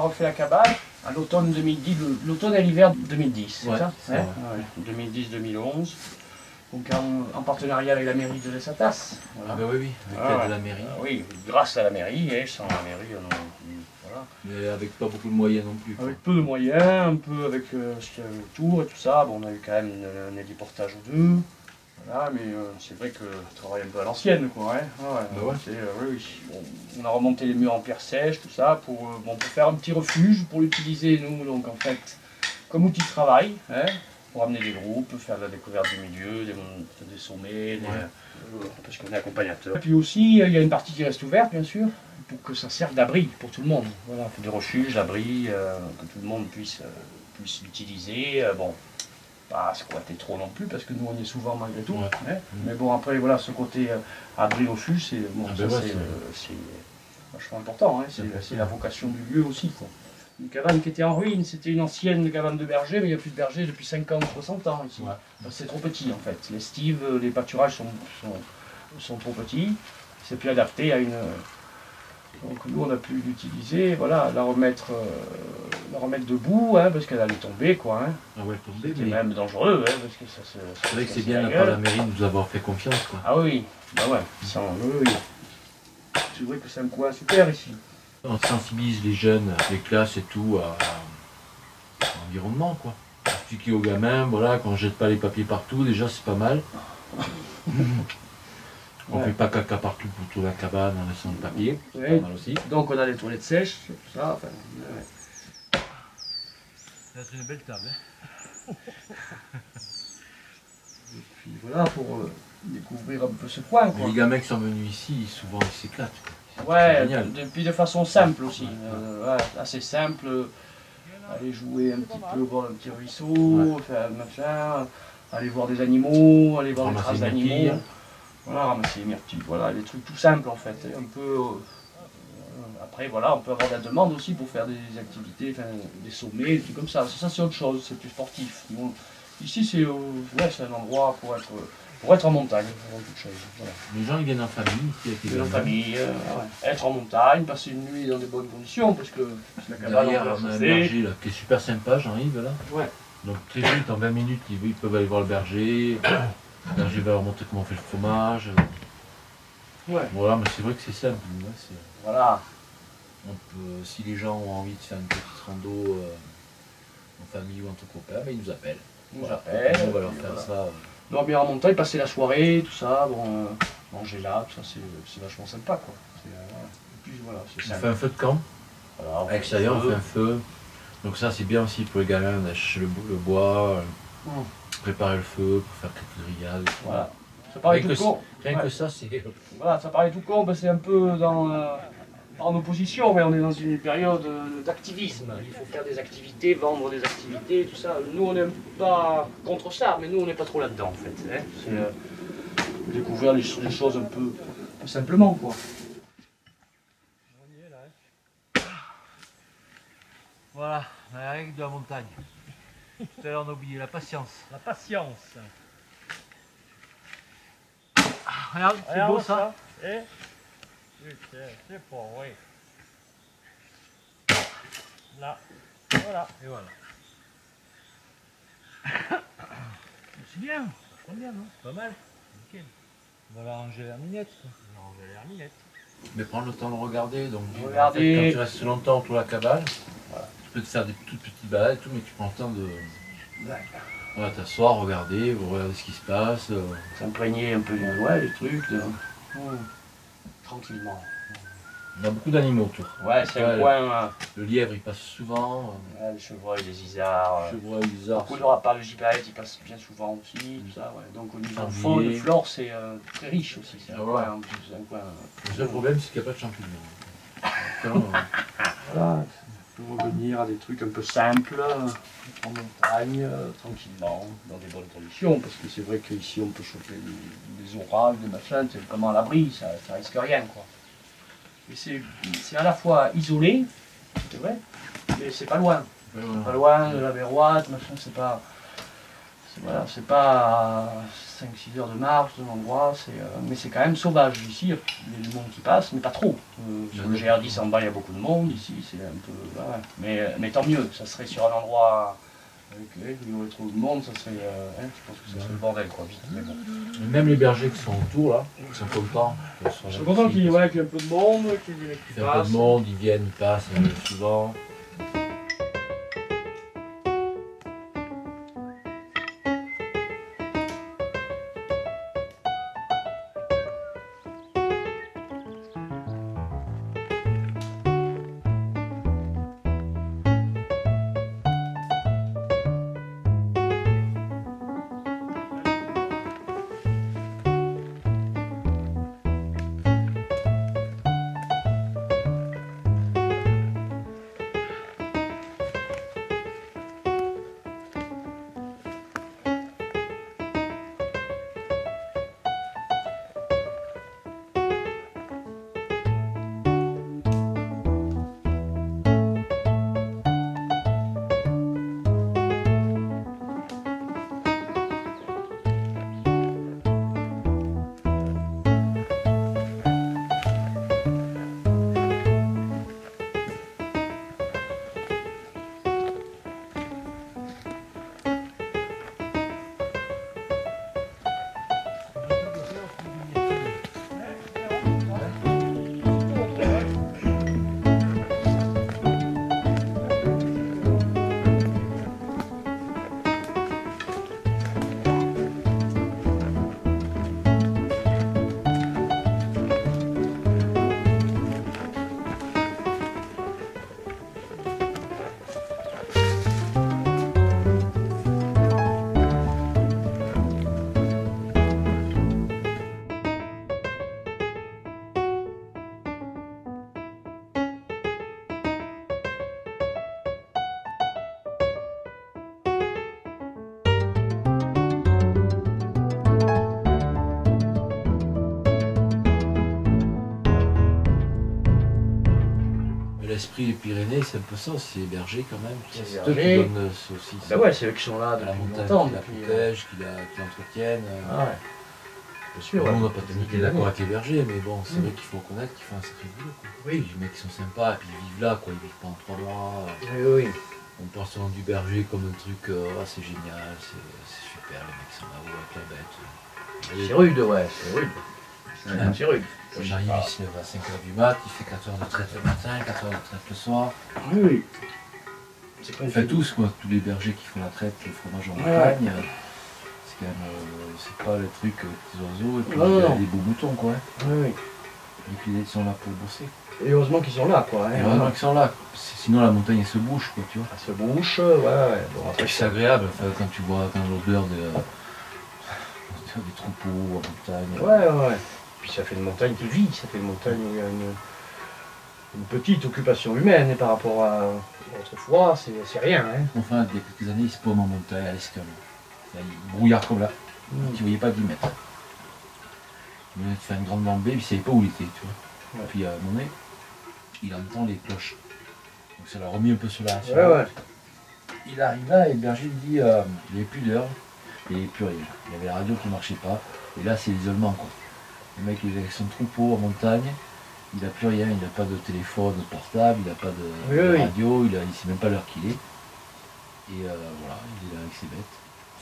a refait la cabane à l'automne 2010, l'automne à l'hiver 2010, ouais, c'est ça, ouais. Ouais. 2010-2011. Donc en partenariat avec la mairie de Lées Athas. Voilà. Ah ben oui, avec l'aide de la mairie. Oui, grâce à la mairie, et sans la mairie, voilà. Mais avec pas beaucoup de moyens non plus. Avec peu de moyens, un peu avec le tour et tout ça. Bon, on a eu quand même un héliportage ou deux. Voilà, mais c'est vrai que le travail un peu à l'ancienne, quoi. Hein. Ouais, bah ouais. Oui, oui. On a remonté les murs en pierre sèche, tout ça, pour faire un petit refuge, pour l'utiliser, nous, donc en fait, comme outil de travail. Hein. Pour amener des groupes, faire de la découverte du milieu, des sommets, des... parce qu'on est accompagnateur. Et puis aussi, il y a une partie qui reste ouverte, bien sûr, pour que ça serve d'abri pour tout le monde. Voilà, de refuge, d'abri, que tout le monde puisse l'utiliser. Bon, pas squatter trop non plus, parce que nous, on est souvent malgré tout. Ouais. Hein, mais bon, après, voilà, ce côté abri, refuge, c'est bon, vachement important. Hein, c'est la vocation du lieu aussi, quoi. Une cabane qui était en ruine, c'était une ancienne cabane de berger, mais il n'y a plus de berger depuis 50 ou 60 ans ici. Ouais. C'est trop petit en fait. Les stives, les pâturages sont trop petits. C'est plus adapté à une... Donc nous on a pu l'utiliser, voilà, la remettre debout, hein, parce qu'elle allait tomber quoi. Hein. Ah ouais, tomber, mais... même dangereux, hein, parce que ça se... C'est vrai que c'est bien la mairie de nous avoir fait confiance quoi. Ah oui, bah ouais, sans eux, c'est vrai que c'est un coin super ici. On sensibilise les jeunes, les classes et tout à l'environnement quoi. Expliquer aux gamins, voilà, qu'on ne jette pas les papiers partout, déjà c'est pas mal. On ne fait pas caca partout pour toute la cabane en laissant le papier, c'est pas mal aussi. Donc on a les toilettes sèches, tout ça, enfin... Ça va être une belle table, hein. Et puis voilà, pour découvrir un peu ce coin quoi. Les gamins qui sont venus ici, souvent ils s'éclatent. Ouais, puis de façon simple aussi, assez simple, aller jouer un petit peu, voir un petit ruisseau, machin, aller voir des animaux, aller voir des traces d'animaux, voilà, ramasser les myrtilles, voilà, des trucs tout simples en fait, un peu, après voilà, on peut avoir de la demande aussi pour faire des activités, des sommets, des trucs comme ça, c'est autre chose, c'est plus sportif, bon, ici c'est un endroit pour être... Pour être en montagne, toute chose, voilà. Les gens ils viennent en famille. Être en montagne, passer une nuit dans des bonnes conditions, parce que la cabane on a un berger là, qui est super sympa, Jean-Yves là. Ouais. Donc très vite, en 20 minutes, ils peuvent aller voir le berger. Le berger va leur montrer comment on fait le fromage. Ouais. Voilà, mais c'est vrai que c'est simple. Ouais, voilà. On peut, si les gens ont envie de faire une petite rando en famille ou entre copains, ils nous appellent. On va leur faire ça. Dormir en montagne, passer la soirée, tout ça, bon, manger là, tout ça, c'est vachement sympa quoi. Et puis, voilà, on fait un feu de camp, voilà, à l'extérieur on fait un feu, donc ça c'est bien aussi pour les gamins, d'acheter le bois, préparer le feu pour faire quelques grillades. Voilà, ça paraît tout con. Rien que ça c'est... Voilà, ça paraît tout con, c'est un peu dans... en opposition, mais on est dans une période d'activisme. Il faut faire des activités, vendre des activités, tout ça. Nous, on n'est pas contre ça, mais nous, on n'est pas trop là-dedans, en fait. Hein. C'est découvrir les choses un peu simplement, quoi. On y est, là, hein. Voilà, la règle de la montagne. Tout à l'heure, on a oublié la patience. La patience. Ah, regarde, c'est beau, ça. Et... C'est fort, oui. Là, voilà, et voilà. C'est bien, c'est bien, non? Pas mal, nickel. On va la ranger l'herminette. Mais prendre le temps de regarder. Donc, en fait, quand tu restes longtemps autour de la cabane, tu peux te faire des toutes petites balades et tout, mais tu prends le temps de... Voilà, t'asseoir, regarder, ce qui se passe. S'imprégner un peu du les trucs. Tranquillement. On a beaucoup d'animaux autour. Ouais, c'est un coin. Le lièvre il passe souvent. Le chevreuil, les isards. Le chevreuil, les isards. Beaucoup de rapaces, le gypaète il passe bien souvent aussi. Tout ça, ouais. Donc au niveau de faune, de flore, c'est très riche aussi. C'est un coin. Le seul problème, c'est qu'il n'y a pas de champignons. Voilà, on peut revenir à des trucs un peu simples, en montagne, tranquillement, dans des bonnes conditions, parce que c'est vrai qu'ici on peut choper des orages, des machins, c'est vraiment à l'abri, ça risque rien quoi. Et c'est à la fois isolé, c'est vrai, mais c'est pas loin. C'est pas loin de la Béroite, machin, c'est pas... Voilà, c'est pas 5-6 heures de marche de l'endroit, mais c'est quand même sauvage. Ici, il y a du monde qui passe, mais pas trop. Sur le GR10 en bas, il y a beaucoup de monde, ici, c'est un peu... Là, ouais. Mais tant mieux, ça serait sur un endroit avec trop de monde, ça serait... je pense que ça serait le bordel, quoi. Mais bon. Même les bergers qui sont autour, là, ils sont contents. Ils sont contents qu'il y ait un peu de monde, qu'ils passent. Un peu de monde, ils viennent, ils passent souvent. L'esprit des Pyrénées, c'est un peu ça, c'est les bergers quand même. C'est eux qui donnent ce aussi. Ben ouais, c'est eux qui sont là depuis longtemps. Qui la protègent, qui l'entretiennent. Ah ouais. Bien sûr. On n'a pas tellement été d'accord avec les bergers, mais bon, c'est vrai qu'il faut reconnaître qu'ils font un sacré boulot. Oui. Les mecs qui sont sympas, et puis ils vivent là, quoi. Ils vivent pendant 3 mois. Oui, oui. On pense au nom du berger comme un truc, ah c'est génial, c'est super, les mecs sont là-haut avec la bête. C'est rude, ouais, c'est rude. C'est rude. Jean-Yves, il se lève à 5 h du mat, il fait 4 heures de traite le matin, 4 heures de traite le soir. Oui, oui. Ils font tous, quoi, tous les bergers qui font la traite, le fromage en Bretagne. Ouais. C'est quand même, c'est pas le truc des oiseaux, et puis il y a des beaux moutons, quoi. Oui, oui. Et puis ils sont là pour bosser. Et heureusement qu'ils sont là, quoi. Hein, heureusement qu'ils sont là. Sinon la montagne elle se bouche, quoi, tu vois. Elle se bouche, ouais, ouais. Bon, après c'est agréable, quand tu vois l'odeur des troupeaux en montagne. Ouais, ouais. Puis ça fait une montagne qui vit, ça fait une montagne où il y a une petite occupation humaine et par rapport à autrefois, c'est rien. Hein. Enfin, il y a quelques années, ils se paument en montagne à l'escalade. Il y a un brouillard comme là, tu ne voyais pas 10 mètres. Il venait de faire une grande lambée, puis il ne savait pas où il était. Tu vois. Ouais. Puis à un moment donné, il entend les cloches. Donc ça l'a remis un peu sur la rassure. Ouais, ouais. Il arrive là et le berger lui dit il n'y avait plus d'heure, il n'y avait plus rien. Il y avait la radio qui ne marchait pas, et là c'est l'isolement, quoi. Le mec il est avec son troupeau en montagne, il n'a plus rien, il n'a pas de téléphone portable, il n'a pas de radio, il ne sait même pas l'heure qu'il est. Et voilà, il est là avec ses bêtes,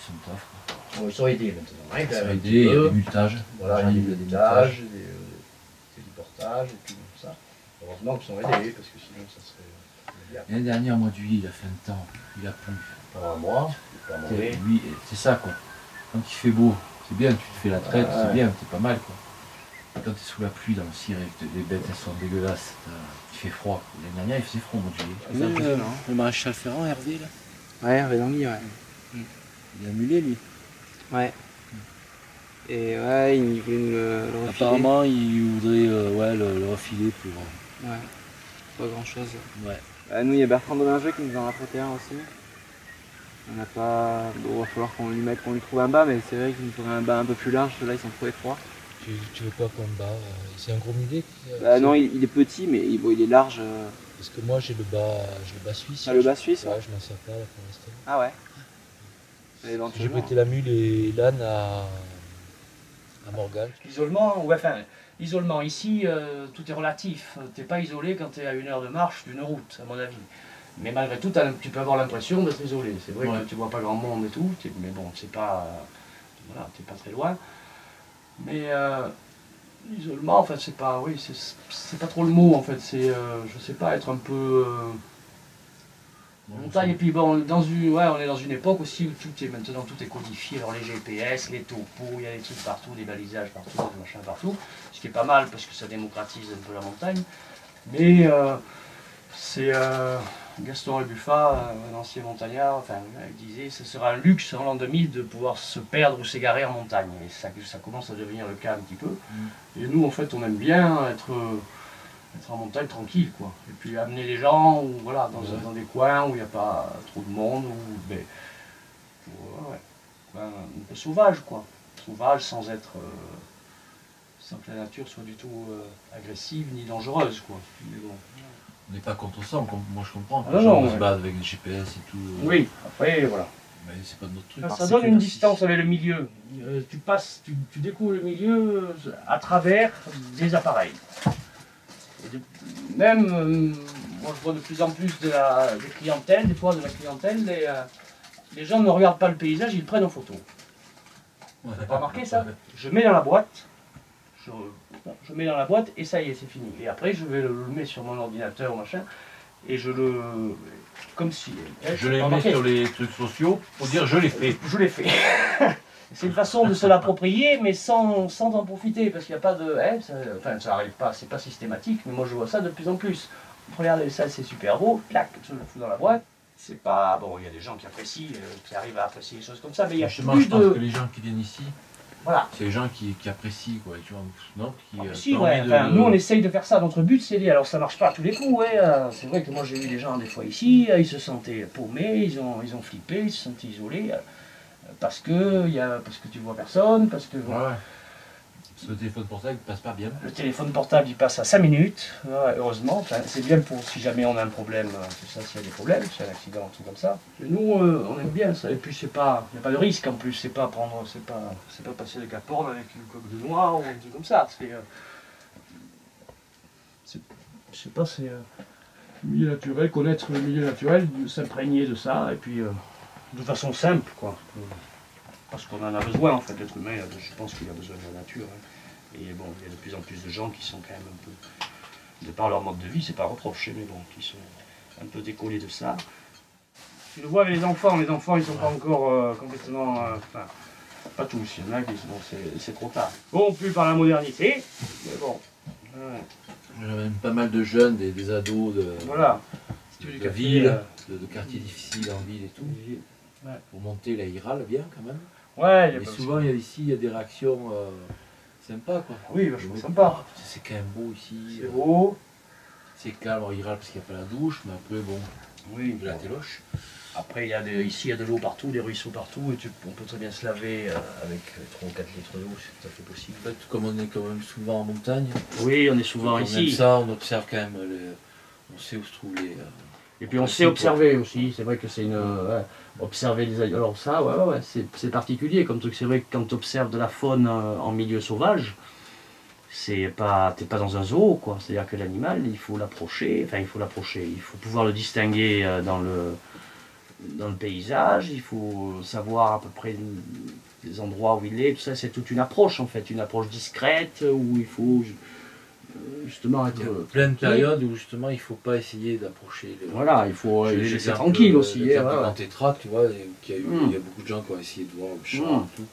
son taf. Quoi. Ils sont aidés maintenant. Ils sont aidés, il y a des muletages. Voilà, il y a des muletages, des portages, et tout ça. Heureusement qu'ils sont aidés, parce que sinon ça serait... L'année dernière, au mois de juillet, il a fait un temps, il a plu. Pendant un mois, lui, c'est ça quoi. Quand il fait beau, c'est bien, tu te fais la traite, c'est bien, c'est pas mal quoi. Quand tu es sous la pluie dans le ciré, les bêtes elles sont dégueulasses, il fait froid. L'année dernière il faisait froid au mois de juillet. Le maréchal Ferrand, Hervé là. Ouais, Hervé Langui, ouais. Il a mulé lui. Ouais. Et ouais, il voulait nous le refiler. Apparemment il voudrait le refiler pour... Ouais, pas grand chose. Ouais. Nous il y a Bertrand de Lingeux qui nous en a apporté un aussi. On n'a pas... Bon, va falloir qu'on lui trouve un bas, mais c'est vrai qu'il nous faudrait un bas un peu plus large, ceux-là ils sont trop étroits. Tu veux pas qu'on bat c'est un gros mulet non, il est petit, mais il est large. Parce que moi, j'ai le bas suisse. Ah, le bas suisse ouais, je m'en sers pas là pour l'instant. Ah ouais J'ai prêté la mule et l'âne à Morgane. Isolement, ouais, enfin, isolement. Ici, tout est relatif. Tu n'es pas isolé quand tu es à 1 heure de marche d'une route, à mon avis. Mais malgré tout, tu peux avoir l'impression d'être isolé. C'est vrai que tu vois pas grand monde et tout, mais bon, c'est pas... voilà, tu n'es pas très loin. Mais l'isolement, en fait, c'est pas... Oui, c'est pas trop le mot, en fait. C'est, je sais pas, être un peu... montagne, et puis bon, on est dans une époque aussi où maintenant tout est codifié, alors les GPS, les topos, il y a des trucs partout, des balisages partout, des machins partout, ce qui est pas mal parce que ça démocratise un peu la montagne, mais c'est Gaston Rebuffat, un ancien montagnard, enfin, il disait ce sera un luxe en l'an 2000 de pouvoir se perdre ou s'égarer en montagne, et ça commence à devenir le cas un petit peu, et nous en fait on aime bien être en montagne tranquille, quoi. Et puis amener les gens ou, voilà, dans des coins où il n'y a pas trop de monde, ou un peu sauvage, quoi. Sauvage sans être... sans que la nature soit du tout agressive ni dangereuse, quoi. Mais bon. On n'est pas contre ça, moi je comprends. Ah, on se base avec des GPS et tout. Oui, après, voilà. Mais c'est pas notre truc. Ça donne une distance avec le milieu. Tu découvres le milieu à travers des appareils. Moi je vois de plus en plus de la clientèle, les gens ne regardent pas le paysage, ils le prennent en photo. Vous avez remarqué ça? Je mets dans la boîte, je mets dans la boîte et ça y est, c'est fini. Et après je vais le mettre sur mon ordinateur, machin, et je le... comme si... Je les mets sur les trucs sociaux pour dire je l'ai fait. Je l'ai fait. C'est une façon de se l'approprier, mais sans en profiter, parce qu'il n'y a pas de... enfin, ça n'arrive pas, c'est pas systématique, mais moi je vois ça de plus en plus. Regardez, ça c'est super beau, clac, je le fous dans la boîte. C'est pas... Bon, il y a des gens qui apprécient, qui arrivent à apprécier les choses comme ça, mais il y a justement, je pense que les gens qui viennent ici, voilà, c'est les gens qui apprécient, quoi, tu vois, non, nous on essaye de faire ça, notre but c'est... Alors ça marche pas à tous les coups, ouais, c'est vrai que moi j'ai eu des gens des fois ici, ils se sentaient paumés, ils ont flippé, ils se sentaient isolés... parce que tu vois personne, parce que... Voilà. Parce que le téléphone portable il passe pas bien. Le téléphone portable il passe à 5 minutes, heureusement. Enfin, c'est bien pour si jamais on a un problème, tout ça, s'il y a des problèmes, s'il y a un accident, un truc comme ça. Et nous, on aime bien ça. Et puis il n'y a pas de risque en plus, c'est pas passer avec la porte avec une coque de noix ou un truc comme ça. C'est milieu naturel, connaître le milieu naturel, s'imprégner de ça, et puis... de façon simple, quoi, parce qu'on en a besoin, en fait, l'être humain, je pense qu'il a besoin de la nature, hein. Et bon, il y a de plus en plus de gens qui sont quand même un peu, de par leur mode de vie, c'est pas reproché, mais bon, qui sont un peu décollés de ça. Tu le vois avec les enfants ils sont pas encore complètement, enfin, pas tous, il y en a qui sont, c'est trop tard. Bon, plus par la modernité, mais bon. Il y a même pas mal de jeunes, des ados, de ville, de quartiers difficiles en ville et tout. Ouais. Pour monter la IRAL bien quand même. Ouais, mais souvent il y a des réactions sympas, quoi. Oui, vachement sympa. C'est quand même beau ici. C'est beau. C'est calme en IRAL parce qu'il n'y a pas la douche, mais après bon. Oui, de la téloche. Après ici il y a de l'eau partout, des ruisseaux partout, et on peut très bien se laver avec 3 ou 4 litres d'eau, c'est tout à fait possible. En fait, comme on est quand même souvent en montagne. Oui, on est souvent ici. Comme ça, on observe quand même, on sait où se trouvent les... Et puis on sait observer aussi, c'est vrai que c'est une... observer les animaux, alors ça, c'est particulier comme truc, c'est vrai que quand tu observes de la faune en milieu sauvage, t'es pas dans un zoo, quoi, c'est-à-dire que l'animal, il faut l'approcher, il faut pouvoir le distinguer dans le paysage, il faut savoir à peu près les endroits où il est, tout ça, c'est toute une approche en fait, une approche discrète où il faut... Justement, il y a plein de périodes où justement il ne faut pas essayer d'approcher. Voilà, il faut les laisser tranquilles aussi. Dans tes tracts, tu vois, il y a beaucoup de gens qui ont essayé de voir le chat et tout.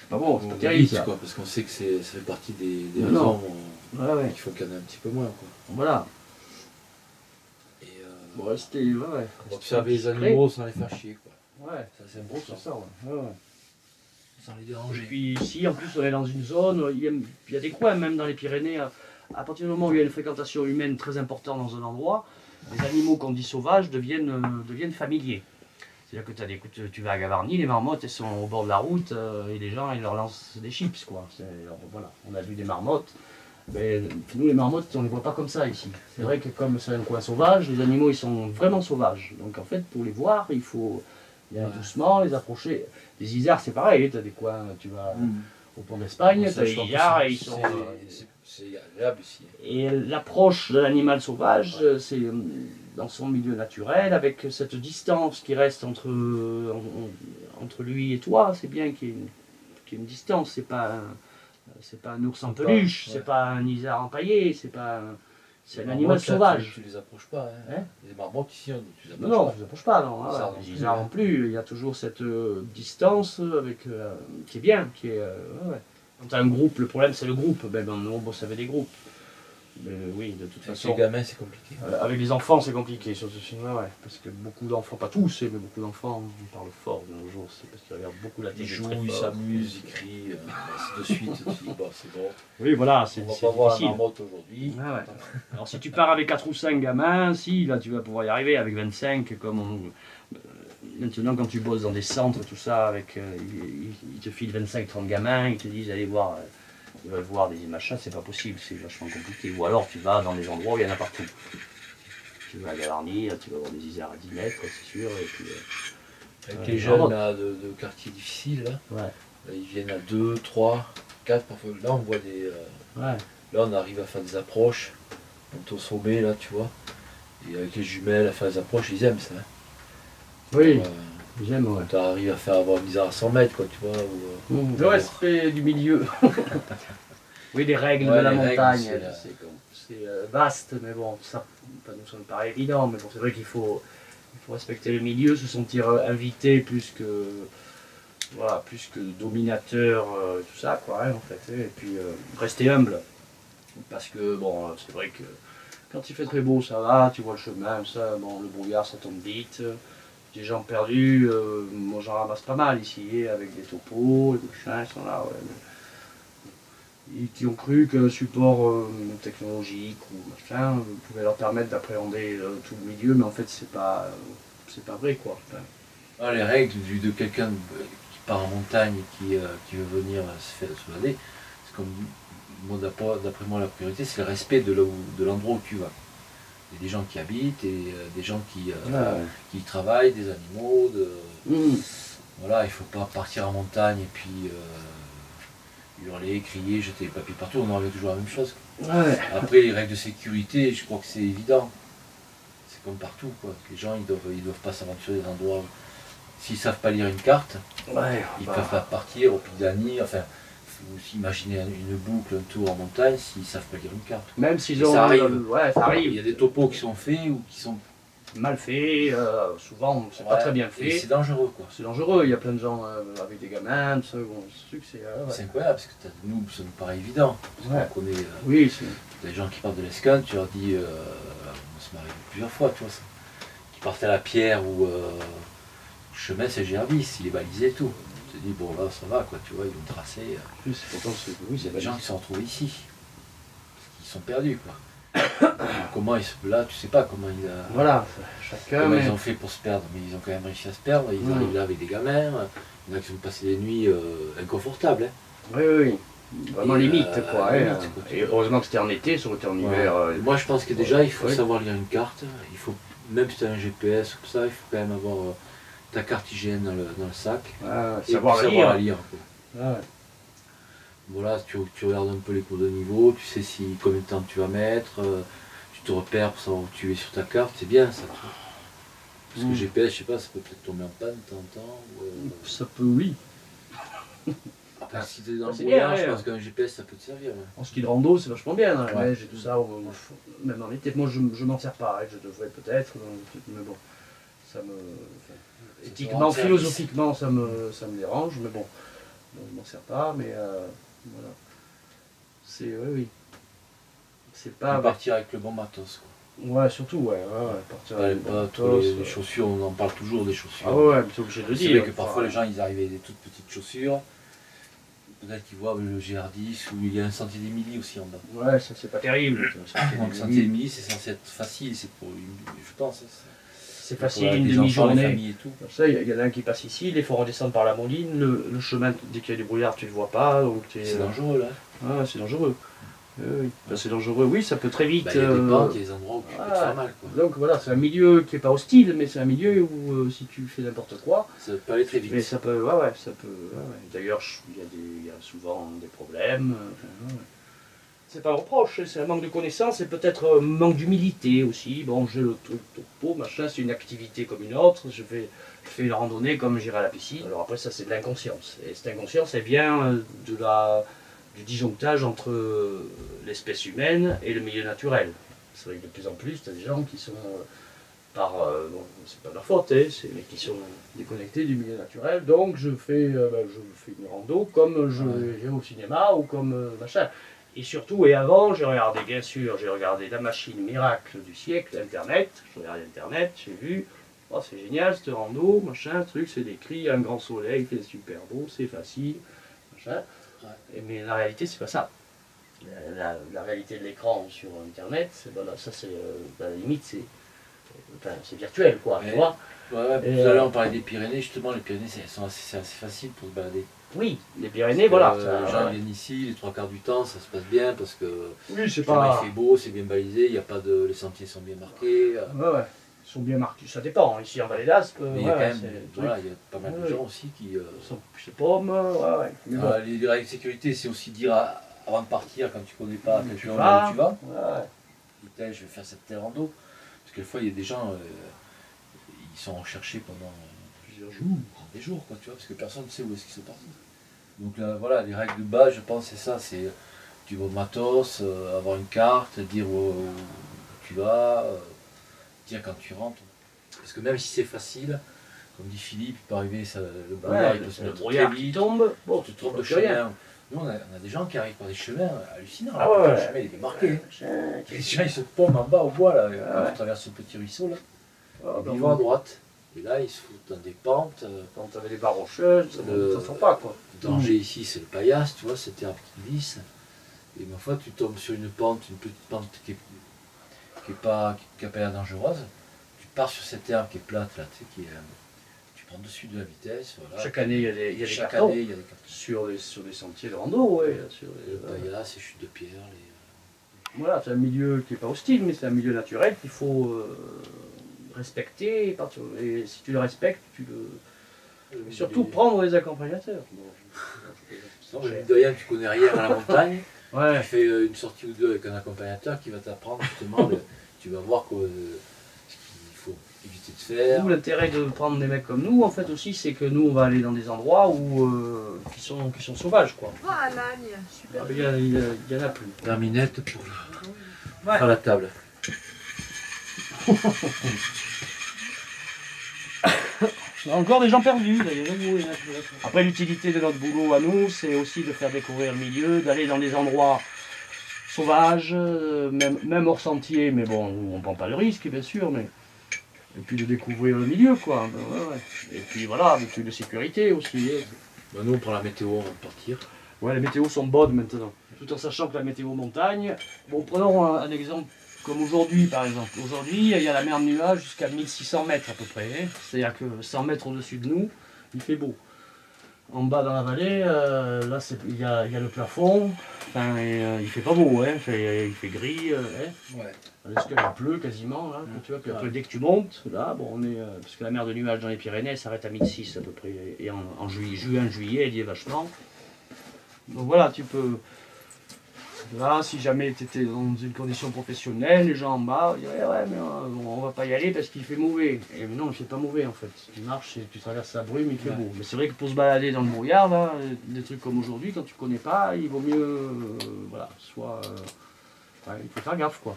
C'est pas bon, c'est pas terrible. Ça. Quoi, parce qu'on sait que ça fait partie des raisons qu'il faut qu'il y en ait un petit peu moins. Quoi. Voilà. Et observer les animaux sans les faire chier. Quoi. Ouais, ça c'est un gros sens. Sans les déranger. Et puis ici, en plus, on est dans une zone, il y a des coins même dans les Pyrénées. À partir du moment où il y a une fréquentation humaine très importante dans un endroit, les animaux qu'on dit sauvages deviennent familiers. C'est-à-dire que tu vas à Gavarnie, les marmottes elles sont au bord de la route et les gens ils leur lancent des chips, quoi. Voilà, on a vu des marmottes, mais nous les marmottes on ne les voit pas comme ça ici. C'est vrai que comme c'est un coin sauvage, les animaux ils sont vraiment sauvages. Donc en fait pour les voir, il faut Bien doucement, les approcher. Les isards, c'est pareil, tu as des coins, tu vas au Pont d'Espagne, tu as les isards et ils sont... C'est agréable ici. Et l'approche de l'animal sauvage, c'est dans son milieu naturel, avec cette distance qui reste entre lui et toi, c'est bien qu'il y ait une distance, c'est pas... C'est pas un ours en peluche, c'est pas un isard empaillé, c'est pas... C'est un animal sauvage. Tu les approches pas, hein. Les marmottes ici, tu les approches pas. Non, tu les approches pas, non. Les isards non plus, il y a toujours cette distance avec, qui est bien, qui est... Quand t'as un groupe, le problème c'est le groupe, ben on bosse avec des groupes. Mais oui, de toute façon... Avec les gamins, c'est compliqué. Avec les enfants, c'est compliqué sur ce film-là, parce que beaucoup d'enfants, pas tous, mais beaucoup d'enfants, on parle fort de nos jours, c'est parce qu'ils regardent beaucoup la télé. Ils jouent, ils s'amusent, ils crient, de suite, tu dis, bah, c'est bon. Oui, voilà, c'est difficile. On va pas voir la marmotte aujourd'hui. Ah, ouais. Alors si tu pars avec 4 ou 5 gamins, si, là tu vas pouvoir y arriver, avec 25, comme on... Maintenant, quand tu bosses dans des centres, tout ça, avec, ils te filent 25-30 gamins, ils te disent, allez voir... Ils veulent voir des machins, c'est pas possible, c'est vachement compliqué. Ou alors tu vas dans des endroits où il y en a partout. Tu vas à Gavarnie, tu vas voir des isards à 10 mètres, c'est sûr. Et puis, avec les jeunes là, de quartiers difficiles, là, ils viennent à 2, 3, 4, parfois. Là on voit des. Là on arrive à faire des approches, on est au sommet là, tu vois. Et avec les jumelles à faire des approches, ils aiment ça. Hein. Oui. J'aime, ouais. Tu arrives à faire avoir une bizarre à 100 mètres, quoi, tu vois. Le respect du milieu. Oui, des règles de la montagne. C'est vaste, mais bon, ça, ça me paraît évident. Mais bon, c'est vrai qu'il faut respecter le milieu, se sentir invité plus que, voilà, plus que dominateur, tout ça, quoi, hein, en fait. Et puis, rester humble. Parce que, bon, c'est vrai que quand il fait très beau, ça va, tu vois le chemin, ça, bon, le brouillard, ça tombe vite. Des gens perdus, moi j'en ramasse pas mal ici, avec des topos, les machins, ils sont là, qui ont cru qu'un support technologique ou machin pouvait leur permettre d'appréhender tout le milieu, mais en fait c'est pas vrai, quoi. Enfin. Ah, les règles de quelqu'un qui part en montagne et qui veut venir se faire balader, c'est comme, bon, d'après moi la priorité c'est le respect de l'endroit où tu vas. Il y a des gens qui habitent, et des gens qui travaillent, des animaux, voilà, il ne faut pas partir en montagne et puis hurler, crier, jeter les papiers partout, on en revient toujours à la même chose. Ouais. Après, les règles de sécurité, je crois que c'est évident. C'est comme partout, quoi. Les gens, ils doivent pas s'aventurer dans des endroits. S'ils ne savent pas lire une carte, ils peuvent pas partir au Pic d'Anie, enfin... Imaginez une boucle, un tour en montagne, s'ils ne savent pas lire une carte. Même s'ils ont... Ça arrive. Ça arrive. Il y a des topos qui sont faits ou qui sont... Mal faits, souvent c'est pas très bien fait. C'est dangereux, quoi. C'est dangereux, il y a plein de gens avec des gamins, c'est incroyable, parce que nous, ça nous paraît évident. Parce qu'on connaît... Oui, c'est... Les gens qui partent de l'escane, tu leur dis... On se marie plusieurs fois, tu vois ça. Qui partent à la pierre ou... Le chemin, c'est GR10, il est balisé et tout. Tu te dis, bon là ça va, quoi, tu vois, ils vont tracer. Oui, il y a des gens qui se retrouvent ici. Ils sont perdus, quoi. Comment ils, là, tu sais pas comment ils, voilà, chacun, comment ils ont fait pour se perdre, mais ils ont quand même réussi à se perdre. Ils arrivent là avec des gamins, il y en a qui ont passé des nuits inconfortables. Hein. Oui. Vraiment limite, quoi. Et heureusement que c'était en été, sur le terrain hiver. Moi je pense que déjà il faut savoir lire une carte. Il faut, même si tu as un GPS ou ça, il faut quand même avoir. Ta carte hygiène dans le sac, et savoir la lire. Voilà, tu regardes un peu les cours de niveau, tu sais combien de temps tu vas mettre, tu te repères pour savoir où tu es sur ta carte, c'est bien ça. Parce que GPS, je sais pas, ça peut peut-être tomber en panne de temps en temps. Ça peut, oui. Enfin, si t'es dans le brouillard, je pense qu'un GPS ça peut te servir. En ski de rando, c'est vachement bien, dans la neige et tout ça, même en été. Moi je m'en sers pas, je devrais peut-être, mais bon. Ça me, enfin, éthiquement, philosophiquement, ça me dérange, mais bon, je m'en sers pas, mais voilà. C'est, c'est pas... Partir avec le bon matos, quoi. Ouais, surtout, partir avec le bon matos. Les chaussures, on en parle toujours des chaussures. Ah ouais, plutôt que j'ai de dire. C'est que parfois, les gens, ils arrivent avec des toutes petites chaussures. Peut-être qu'ils voient le GR10, où il y a un Sentier d'Émilie aussi en bas. Ouais, ça, c'est pas terrible. Donc, Sentier d'Émilie, c'est censé être facile, c'est pour une... Je pense, c'est facile, une demi-journée. Il y en a un qui passe ici, il faut redescendre par la Moline, le chemin, dès qu'il y a du brouillard, tu ne le vois pas. C'est dangereux là. Ah, c'est dangereux. Oui. Ben, c'est dangereux, oui, ça peut très vite... Ben, il y a des endroits où tu peux te faire mal, quoi. Donc voilà, c'est un milieu qui n'est pas hostile, mais c'est un milieu où si tu fais n'importe quoi... Ça peut aller très vite. Mais ça peut, D'ailleurs, il y a souvent des problèmes. C'est pas un reproche, c'est un manque de connaissances et peut-être un manque d'humilité aussi. Bon, j'ai le topo, machin, c'est une activité comme une autre, je fais une randonnée comme j'irai à la piscine. Alors après, ça c'est de l'inconscience. Et cette inconscience, elle vient de la... du disjonctage entre l'espèce humaine et le milieu naturel. C'est vrai que de plus en plus, tu as des gens qui sont, bon, c'est pas de leur faute, hein, mais qui sont déconnectés du milieu naturel, donc je fais une rando comme je vais au cinéma ou comme machin. Et surtout, et avant, j'ai regardé, bien sûr, j'ai regardé la machine miracle du siècle, Internet, j'ai regardé Internet, j'ai vu, oh, c'est génial, ce rando, machin, truc, c'est décrit, un grand soleil, il fait super beau, c'est facile, machin. Ouais. Mais la réalité, c'est pas ça. La réalité de l'écran sur Internet, voilà, ça c'est, à la limite, c'est virtuel, quoi, tu vois. Tout à l'heure, on parlait des Pyrénées, justement, les Pyrénées, c'est assez facile pour se balader. Oui, les Pyrénées, voilà. Les gens viennent ici, les trois quarts du temps, ça se passe bien, parce que il fait beau, c'est bien balisé, il y a pas de... les sentiers sont bien marqués. Ils sont bien marqués, ça dépend, ici en Vallée d'Aspe, il y a quand même, il y a pas mal de gens aussi qui... sont chez pommes, les règles de sécurité, c'est aussi dire, avant de partir, quand tu connais pas quelqu'un où tu vas, putain, je vais faire cette terre rando, parce que des fois, il y a des gens, ils sont recherchés pendant plusieurs jours, des jours, quoi, tu vois, parce que personne ne sait où est-ce qu'ils sont partis. Donc là, voilà, les règles de base, je pense, c'est ça, c'est tu vas au matos, avoir une carte, dire où tu vas, dire quand tu rentres. Parce que même si c'est facile, comme dit Philippe, il peut arriver, le brouillard, il peut se mettre très vite, bon, tu te trompes de chemin. Nous, on a des gens qui arrivent par des chemins hallucinants, là, le chemin, il est marqué. Les gens, ils se pomment en bas au bois, là, quand on traverse ce petit ruisseau, là, ils vont à droite. Et là, ils se foutent dans des pentes. Quand tu avais des barres rocheuses, ça sent pas, quoi. Le danger ici, c'est le paillasse, tu vois, cette herbe qui glisse. Et ma foi, tu tombes sur une pente, une petite pente qui n'a pas l'air dangereuse. Tu pars sur cette herbe qui est plate, là, tu sais, tu prends dessus de la vitesse, voilà. Chaque année, il y a des cartons sur les sentiers de rando, le paillasse, les chutes de pierre, Voilà, c'est un milieu qui n'est pas hostile, mais c'est un milieu naturel qu'il faut... respecter, et si tu le respectes, tu le... Mais surtout prendre les accompagnateurs. Non, je dis de rien, tu connais rien à la montagne, tu fais une sortie ou deux avec un accompagnateur qui va t'apprendre justement, tu vas voir ce qu'il faut éviter de faire. L'intérêt de prendre des mecs comme nous, en fait aussi, c'est que nous on va aller dans des endroits où, qui sont sauvages, quoi. Voilà, super. Il y en a plus. La minette pour à la table. Encore des gens perdus d'ailleurs. Après, l'utilité de notre boulot à nous, c'est aussi de faire découvrir le milieu, d'aller dans des endroits sauvages, même hors sentier, mais bon, on ne prend pas le risque bien sûr, mais et puis de découvrir le milieu, quoi. Et puis voilà, des trucs de sécurité aussi. Ben, nous on prend la météo avant de partir. Ouais, les météos sont bonnes maintenant, tout en sachant que la météo montagne, bon, prenons un exemple. Comme aujourd'hui, par exemple. Aujourd'hui, il y a la mer de nuages jusqu'à 1600 mètres à peu près. C'est-à-dire que 100 mètres au-dessus de nous, il fait beau. En bas dans la vallée, là, il y a le plafond. Enfin, il fait pas beau, hein. Il fait gris. Parce qu'il pleut quasiment, là, tu vois. Puis après, dès que tu montes, là, bon, on est... parce que la mer de nuages dans les Pyrénées s'arrête à 1600 à peu près. Et en juillet, elle y est vachement. Donc voilà, tu peux... Là, si jamais tu étais dans une condition professionnelle, les gens en bas diraient ouais, mais on va pas y aller parce qu'il fait mauvais. Et non, il fait pas mauvais en fait. Tu marches et tu traverses la brume, il fait beau. Mais c'est vrai que pour se balader dans le brouillard, là, des trucs comme aujourd'hui, quand tu connais pas, il vaut mieux, voilà, soit, il faut faire gaffe, quoi.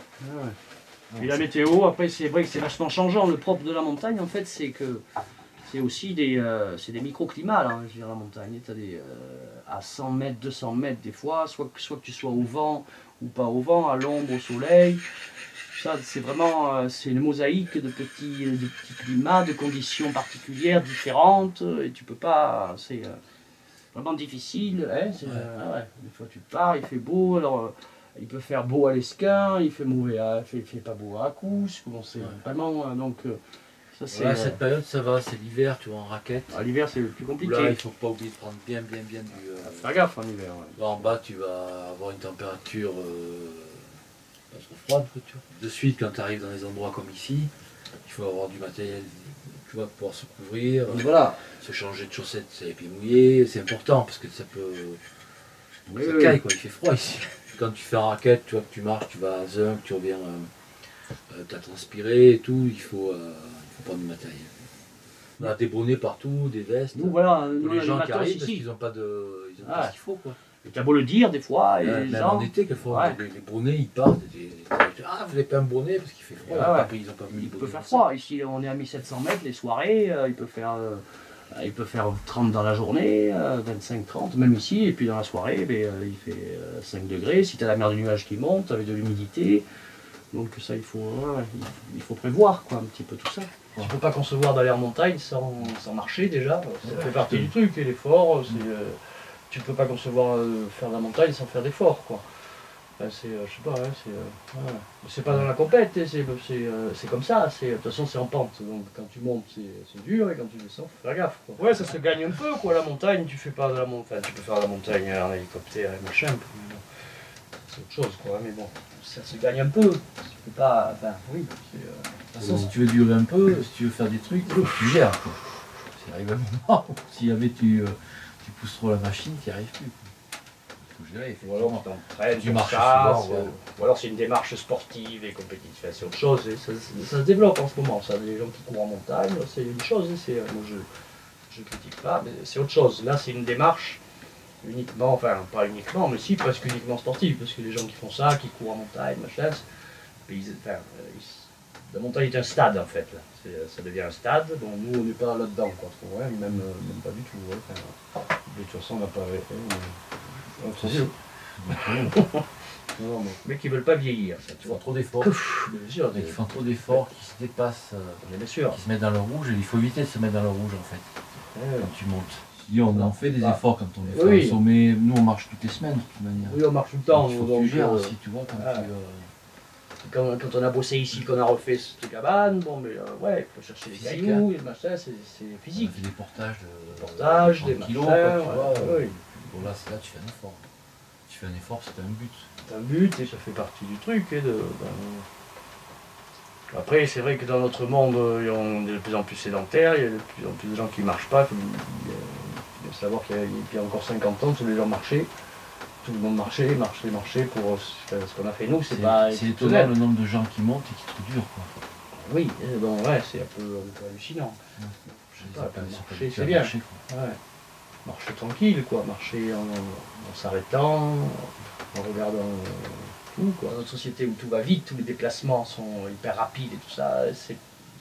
Et la météo, après, c'est vrai que c'est vachement changeant. Le propre de la montagne, en fait, c'est que c'est aussi des microclimats, là, je veux dire, la montagne. Tu as des... à 100 mètres, 200 mètres des fois, soit que tu sois au vent ou pas au vent, à l'ombre, au soleil. Ça, c'est vraiment une mosaïque de petits climats, de conditions particulières, différentes, et tu peux pas... c'est vraiment difficile, hein, des fois tu pars, il fait beau, alors il peut faire beau à l'Esquin, il fait mauvais, il fait pas beau à Cousse, bon, c'est vraiment... donc, Ça, c'est ouais, cette période, ça va, c'est l'hiver, tu vois, en raquette. Ah, l'hiver, c'est le plus compliqué. Là, il ne faut pas oublier de prendre bien du... Faire gaffe en hiver. Ouais. Là, en bas, tu vas avoir une température pas trop froide. De suite, quand tu arrives dans des endroits comme ici, il faut avoir du matériel, tu vois, pour pouvoir se couvrir. Voilà. Se changer de chaussettes, ça les pieds mouillés, c'est important, parce que ça peut... Oui, ça caille, quoi, il fait froid ici. Quand tu fais en raquette, tu vois, que tu marches, tu vas à Zun, que tu reviens... t'as transpiré et tout, il faut prendre du matériel. On a des bonnets partout, des vestes. Nous, voilà, nous, les gens qui arrivent, parce qu'ils n'ont pas de, ils ont pas ce qu'il faut, quoi. Et t'as beau le dire, des fois, et les même gens... en été, les bonnets, ils partent. Ah, vous n'avez pas un bonnet, parce qu'il fait froid. Ah, ouais. Ils ont pas mis il peut faire froid. Ici, on est à 1700 mètres, les soirées, il peut faire 30 dans la journée, 25-30, même ici. Et puis dans la soirée, il fait 5 degrés. Si t'as la mer de nuages qui monte, avec de l'humidité... Donc ça, il faut prévoir, quoi, un petit peu tout ça. On ne peut pas concevoir d'aller en montagne sans marcher, déjà. Ça fait partie du truc, et l'effort, tu ne peux pas concevoir faire de la montagne sans faire d'efforts, quoi. Ben, c'est, je sais pas, hein, c'est pas dans la compète, c'est comme ça, de toute façon c'est en pente, donc quand tu montes c'est dur, et quand tu descends, faut faire gaffe, quoi. Ouais, ça se gagne un peu, quoi, la montagne, tu fais pas de la montagne, tu peux faire de la montagne en hélicoptère et machin, mais bon, c'est autre chose, quoi, mais bon. Ça se gagne un peu, c'est pas... Enfin, oui, de toute façon, si tu veux durer un peu, si tu veux faire des trucs, tu gères, quoi. C'est arrivé à un moment où si jamais tu pousses trop la machine, tu n'y arrives plus, quoi. Il faut gérer, ou alors tu marches souvent, ou alors c'est une démarche sportive et compétitive, c'est autre chose, et ça se développe en ce moment, ça, les gens qui courent en montagne, c'est une chose, je ne critique pas, mais c'est autre chose, là c'est une démarche... uniquement, enfin pas uniquement, mais si presque uniquement sportif, parce que les gens qui font ça, qui courent en montagne, machin, la montagne est un stade en fait, là. Ça devient un stade, donc nous on n'est pas là-dedans, quoi, ouais, même pas du tout, ouais, enfin, de toute façon on n'a pas arrêté, mais qui veulent pas vieillir, ça, tu vois, trop d'efforts, ils font trop d'efforts, qui se dépassent, bien sûr. Qui se mettent dans le rouge, et il faut éviter de se mettre dans le rouge en fait, quand tu montes. On en fait des efforts quand on est sur le sommet. Nous, on marche toutes les semaines, de toute manière. Oui, on marche tout le temps. Il faut que tu gères aussi, tu vois. Quand on a bossé ici, qu'on a refait cette cabane, bon, mais ouais, il faut chercher des cailloux, des machins, c'est physique. On a fait des portages, des kilos, quoi, tu vois. Bon, là, tu fais un effort. Tu fais un effort, c'est un but. C'est un but, et ça fait partie du truc. Après, c'est vrai que dans notre monde, on est de plus en plus sédentaire, il y a de plus en plus de gens qui ne marchent pas. Il faut savoir qu'il y a encore 50 ans, tous les gens marchaient, tout le monde marchait pour ce qu'on a fait nous. C'est pas étonnant le nombre de gens qui montent et qui trouvent dur, quoi. Oui, bon, ouais, c'est un peu hallucinant. Ouais. Marcher, c'est bien. Marcher, ouais. Marcher tranquille, quoi. Marcher en s'arrêtant, en regardant tout, quoi. Notre société où tout va vite, tous les déplacements sont hyper rapides et tout ça, c'est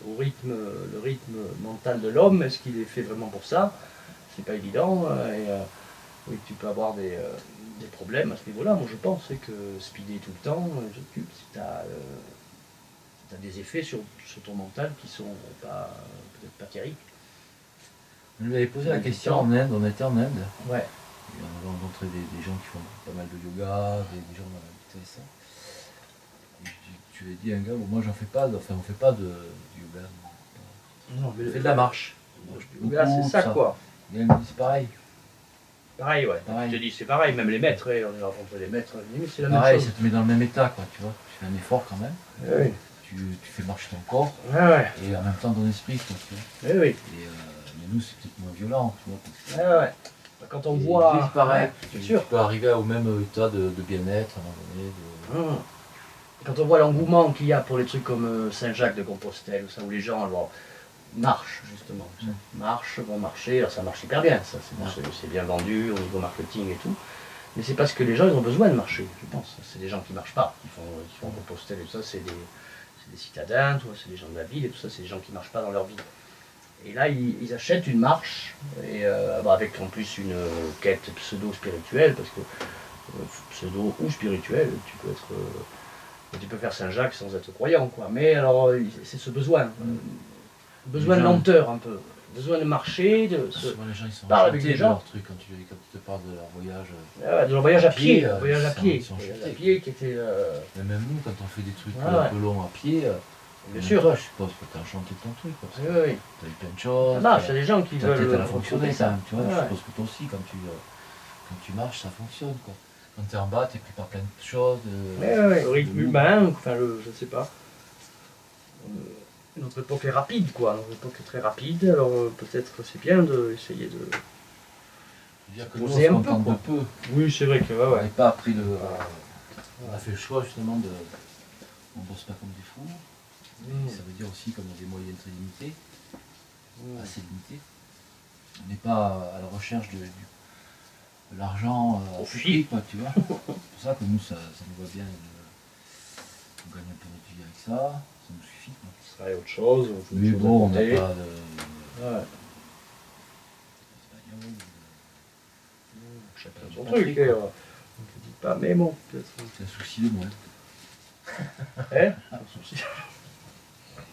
au rythme, le rythme mental de l'homme, est-ce qu'il est fait vraiment pour ça? C'est pas évident, oui, tu peux avoir des problèmes à ce niveau-là. Moi, je pense que speeder tout le temps, tu as des effets sur ton mental qui sont peut-être pas terribles. Je lui avais posé la question en Inde, on était en Inde. Ouais. Et on avait rencontré des gens qui font pas mal de yoga, des gens qui ont ça. Et tu lui as dit à un gars, moi, j'en fais pas, enfin, on fait pas de yoga. Non, mais on fait de la marche. Yoga, c'est ça, quoi. C'est pareil. Pareil, ouais. Pareil. Je te dis, c'est pareil, même les maîtres, on a rencontré les maîtres, c'est la même chose. Pareil, ça te met dans le même état, quoi, tu vois. Tu fais un effort quand même. Oui. Tu fais marcher ton corps, et en même temps ton esprit, quoi, tu vois. Oui. Mais nous, c'est peut-être moins violent, tu vois. Parce que... Quand on voit... C'est pareil, tu peux arriver au même état de bien-être, à un moment donné. Quand on voit l'engouement qu'il y a pour les trucs comme Saint-Jacques de Compostelle, où les gens... marche, justement, marche, vont marcher, alors ça marche hyper bien, ça, c'est bien vendu au niveau marketing et tout, mais c'est parce que les gens, ils ont besoin de marcher, je pense, c'est des gens qui marchent pas, qui font Compostelle et tout ça, c'est des citadins, c'est des gens de la ville et tout ça, c'est des gens qui marchent pas dans leur vie. Et là, ils achètent une marche, et avec en plus une quête pseudo-spirituelle, parce que pseudo ou spirituelle, tu peux être... tu peux faire Saint-Jacques sans être croyant, quoi, mais alors, c'est ce besoin. Besoin de lenteur un peu, besoin de marcher, de parler avec les gens. Leur truc, quand tu te parles de leur voyage, voyage à pied, qui était. Mais même nous, quand on fait des trucs un peu longs à pied, Bien sûr. Toi, je suppose que tu as enchanté ton truc. Parce que oui. Tu as eu plein de choses. Ça marche, il y a des gens qui veulent. Ça a fonctionné, ça. Tu vois, ouais. Je suppose que toi aussi, quand tu marches, ça fonctionne. Quoi. Quand tu es en bas, tu es pris par plein de choses. Mais ouais. Le rythme humain, enfin, je ne sais pas. Notre époque est rapide, quoi. Notre époque est très rapide, alors peut-être c'est bien d'essayer de. Dire que nous, on s'entend de peu. Oui, c'est vrai que. Ouais, ouais. On n'a pas appris de. On a fait le choix justement de. On ne bosse pas comme des fous. Mmh. Ça veut dire aussi qu'on a des moyens très limités, mmh. assez limités. On n'est pas à la recherche de l'argent public, quoi, tu vois. C'est pour ça que nous, ça nous va bien. On gagne un peu notre vie avec ça. Ça nous suffit. Quoi. Ça serait autre chose. Oui, bon, on n'a pas de. Ouais. Chacun son truc, quoi. On ne dit pas, mais bon, peut-être. C'est un souci de moi. Hein?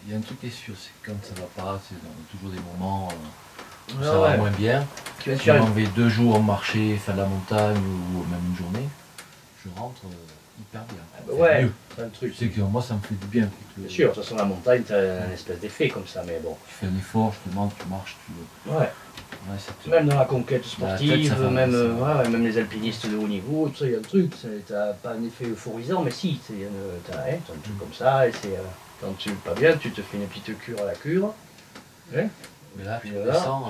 Il y a un truc qui est sûr, c'est que quand ça va pas, c'est toujours des moments où ça va moins bien. Si on fait 2 jours au marché, fin de la montagne ou même une journée, je rentre hyper bien. Ah bah ouais, c'est un truc. C'est que moi ça me fait du bien. Bien sûr, de toute façon la montagne, tu as une espèce d'effet comme ça, mais bon. Tu fais un effort, justement, tu marches, tu... Ouais. Ouais, même dans la conquête sportive, tête, même, ouais, même les alpinistes de haut niveau, tout ça, il y a un truc, t'as pas un effet euphorisant, mais si, t'as hein, un truc comme ça, et c'est quand tu pas bien, tu te fais une petite cure à la cure. Hein mais là, puis, tu descends.